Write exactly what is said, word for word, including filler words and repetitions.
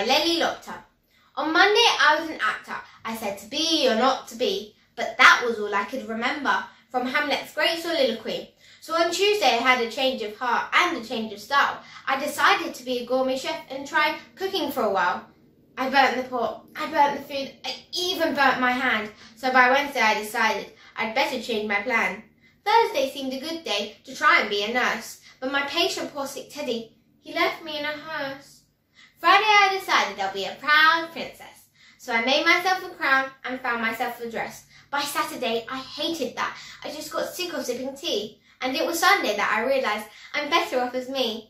by Lely Lochter. On Monday I was an actor. I said to be or not to be, but that was all I could remember from Hamlet's great soliloquy. So on Tuesday I had a change of heart and a change of style. I decided to be a gourmet chef and try cooking for a while. I burnt the pot, I burnt the food, I even burnt my hand. So by Wednesday I decided I'd better change my plan. Thursday seemed a good day to try and be a nurse, but my patient, poor sick Teddy, he left me in a hearse. Friday I decided I'll be a proud princess. So I made myself a crown and found myself a dress. By Saturday I hated that. I just got sick of sipping tea. And it was Sunday that I realised I'm better off as me.